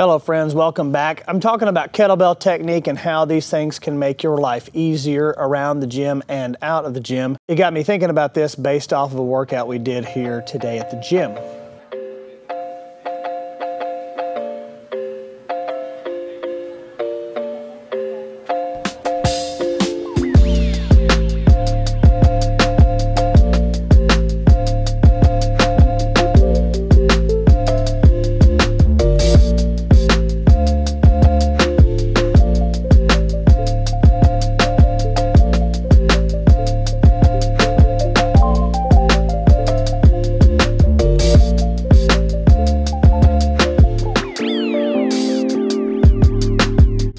Hello friends, welcome back. I'm talking about kettlebell technique and how these things can make your life easier around the gym and out of the gym. It got me thinking about this based off of a workout we did here today at the gym.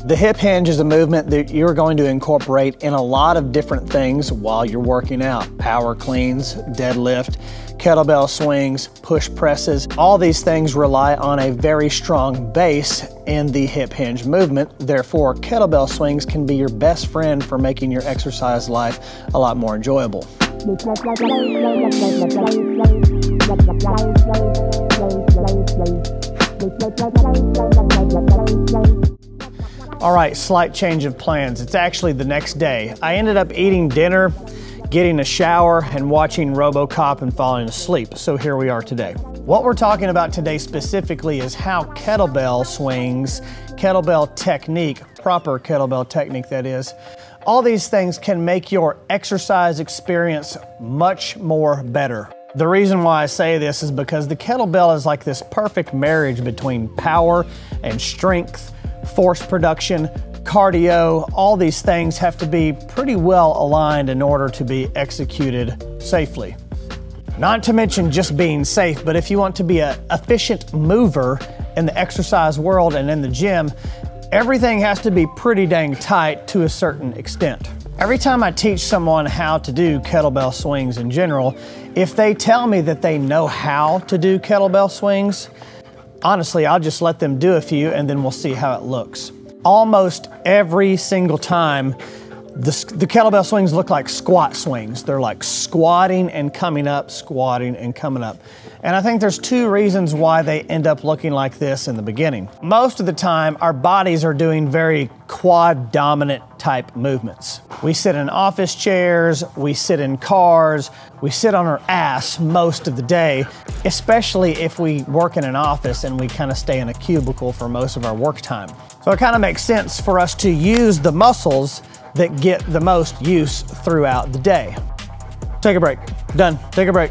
The hip hinge is a movement that you're going to incorporate in a lot of different things while you're working out. Power cleans, deadlift, kettlebell swings, push presses. All these things rely on a very strong base in the hip hinge movement. Therefore, kettlebell swings can be your best friend for making your exercise life a lot more enjoyable. All right, slight change of plans. It's actually the next day. I ended up eating dinner, getting a shower, and watching RoboCop and falling asleep. So here we are today. What we're talking about today specifically is how kettlebell swings, kettlebell technique, proper kettlebell technique that is, all these things can make your exercise experience much more better. The reason why I say this is because the kettlebell is like this perfect marriage between power and strength, force production, cardio. All these things have to be pretty well aligned in order to be executed safely. Not to mention just being safe, but if you want to be an efficient mover in the exercise world and in the gym, everything has to be pretty dang tight to a certain extent. Every time I teach someone how to do kettlebell swings in general, if they tell me that they know how to do kettlebell swings, honestly, I'll just let them do a few and then we'll see how it looks. Almost every single time, the kettlebell swings look like squat swings. They're like squatting and coming up, squatting and coming up. And I think there's two reasons why they end up looking like this in the beginning. Most of the time, our bodies are doing very quad dominant type movements. We sit in office chairs, we sit in cars, we sit on our ass most of the day, especially if we work in an office and we kind of stay in a cubicle for most of our work time. So it kind of makes sense for us to use the muscles that get the most use throughout the day. Take a break. Done. Take a break.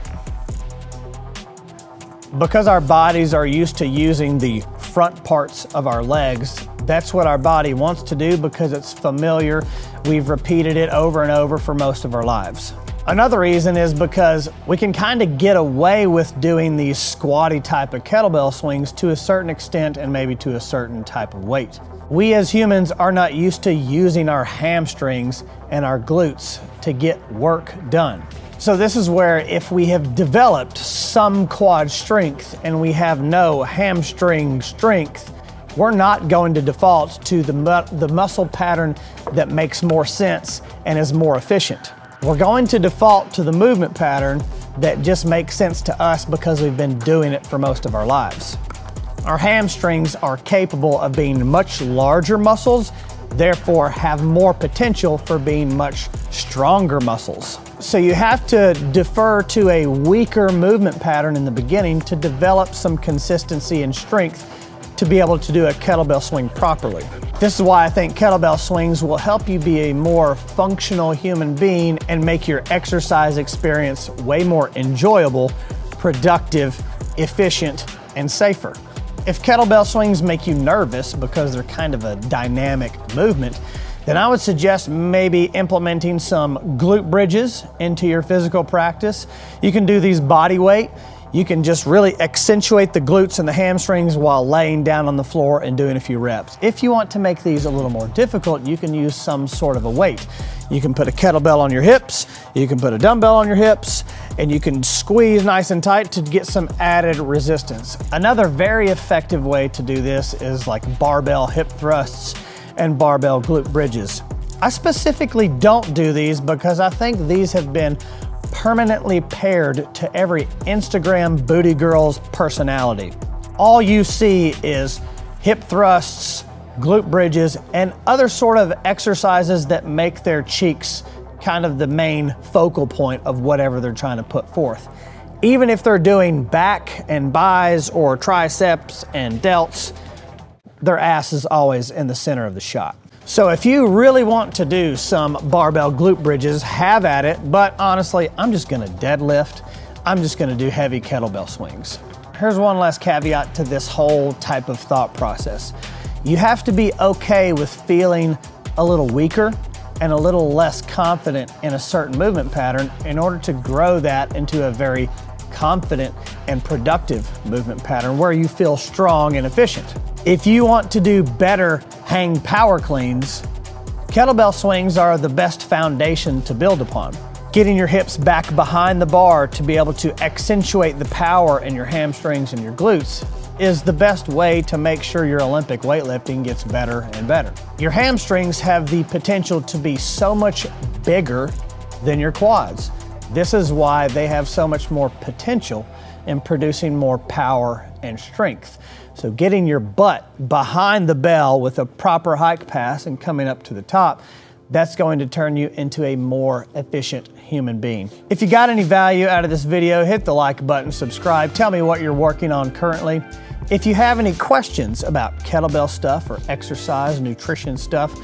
Because our bodies are used to using the front parts of our legs, that's what our body wants to do because it's familiar. We've repeated it over and over for most of our lives. Another reason is because we can kind of get away with doing these squatty type of kettlebell swings to a certain extent and maybe to a certain type of weight. We as humans are not used to using our hamstrings and our glutes to get work done. So this is where if we have developed some quad strength and we have no hamstring strength, we're not going to default to the muscle pattern that makes more sense and is more efficient. We're going to default to the movement pattern that just makes sense to us because we've been doing it for most of our lives. Our hamstrings are capable of being much larger muscles, therefore have more potential for being much stronger muscles. So you have to defer to a weaker movement pattern in the beginning to develop some consistency and strength to be able to do a kettlebell swing properly. This is why I think kettlebell swings will help you be a more functional human being and make your exercise experience way more enjoyable, productive, efficient, and safer. If kettlebell swings make you nervous because they're kind of a dynamic movement, then I would suggest maybe implementing some glute bridges into your physical practice. You can do these body weight. You can just really accentuate the glutes and the hamstrings while laying down on the floor and doing a few reps. If you want to make these a little more difficult, you can use some sort of a weight. You can put a kettlebell on your hips, you can put a dumbbell on your hips, and you can squeeze nice and tight to get some added resistance. Another very effective way to do this is like barbell hip thrusts and barbell glute bridges. I specifically don't do these because I think these have been permanently paired to every Instagram booty girl's personality. All you see is hip thrusts, glute bridges, and other sort of exercises that make their cheeks kind of the main focal point of whatever they're trying to put forth. Even if they're doing back and buys or triceps and delts, their ass is always in the center of the shot. So if you really want to do some barbell glute bridges, have at it, but honestly, I'm just gonna deadlift. I'm just gonna do heavy kettlebell swings. Here's one last caveat to this whole type of thought process. You have to be okay with feeling a little weaker and a little less confident in a certain movement pattern in order to grow that into a very confident and productive movement pattern where you feel strong and efficient. If you want to do better hang power cleans, kettlebell swings are the best foundation to build upon. Getting your hips back behind the bar to be able to accentuate the power in your hamstrings and your glutes is the best way to make sure your Olympic weightlifting gets better and better. Your hamstrings have the potential to be so much bigger than your quads. This is why they have so much more potential in producing more power and strength. So getting your butt behind the bell with a proper hike pass and coming up to the top, that's going to turn you into a more efficient human being. If you got any value out of this video, hit the like button, subscribe, tell me what you're working on currently. If you have any questions about kettlebell stuff or exercise, nutrition stuff,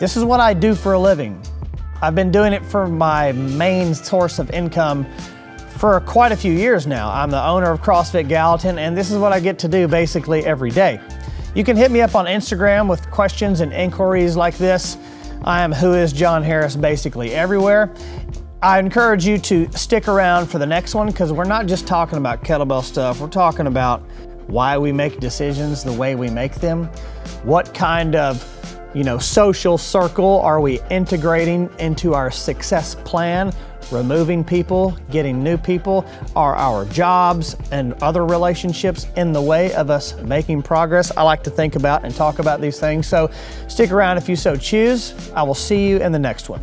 this is what I do for a living. I've been doing it for my main source of income for quite a few years now. I'm the owner of CrossFit Gallatin, and this is what I get to do basically every day. You can hit me up on Instagram with questions and inquiries like this. I am whoisjonharris basically everywhere. I encourage you to stick around for the next one because we're not just talking about kettlebell stuff, we're talking about why we make decisions the way we make them, what kind of social circle are we integrating into our success plan, removing people, getting new people, are our jobs and other relationships in the way of us making progress. I like to think about and talk about these things, so stick around if you so choose. I will see you in the next one.